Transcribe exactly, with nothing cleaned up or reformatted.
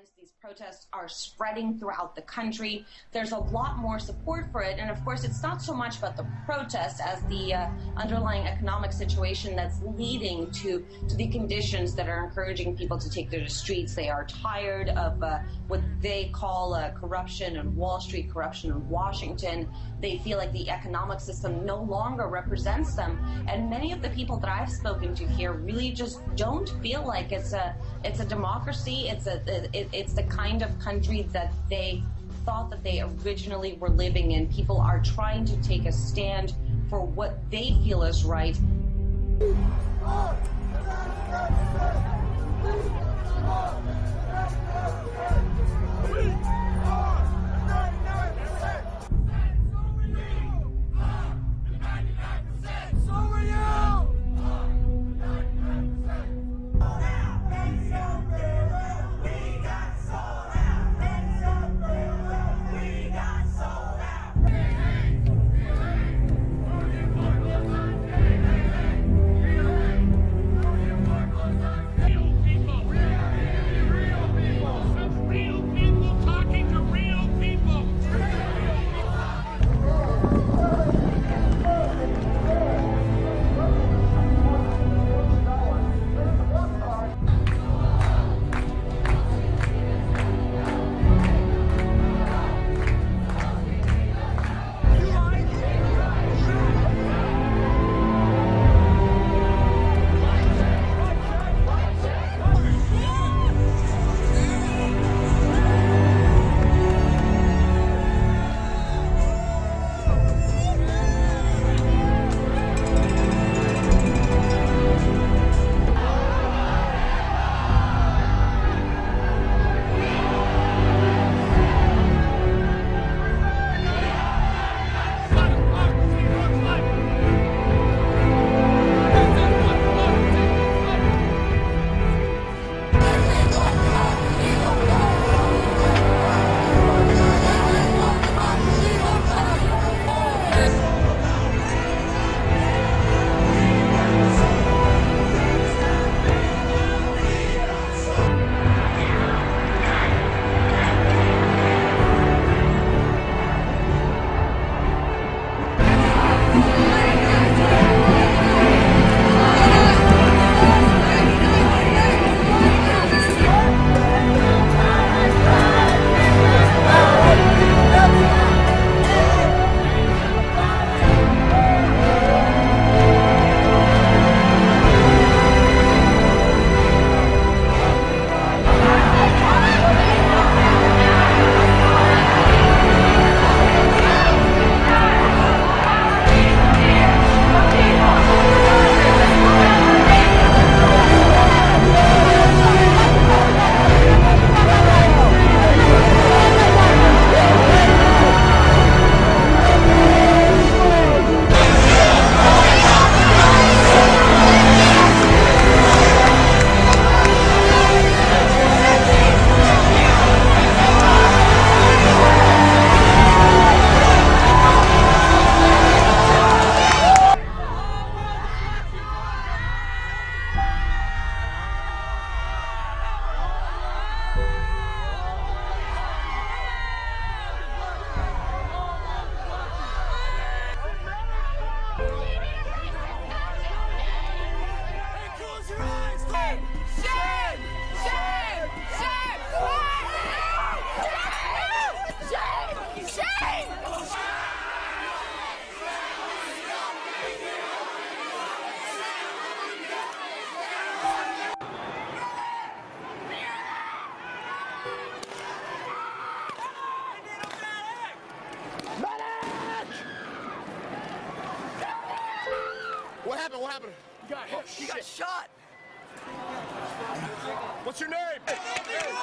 events, these protests are spreading throughout the country. There's a lot more support for it, and of course it's not so much about the protests as the uh, underlying economic situation that's leading to, to the conditions that are encouraging people to take to the streets. They are tired of uh, what they call uh, corruption and Wall Street, corruption in Washington. They feel like the economic system no longer represents them, and many of the people that I've spoken to here really just don't feel like it's a it's a democracy. It's a it, it's the kind of country that they thought that they originally were living in. People are trying to take a stand for what they feel is right. What happened? What happened? You got hit. Oh, you got shot. What's your name? Hey. Hey.